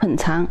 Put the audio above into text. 很长。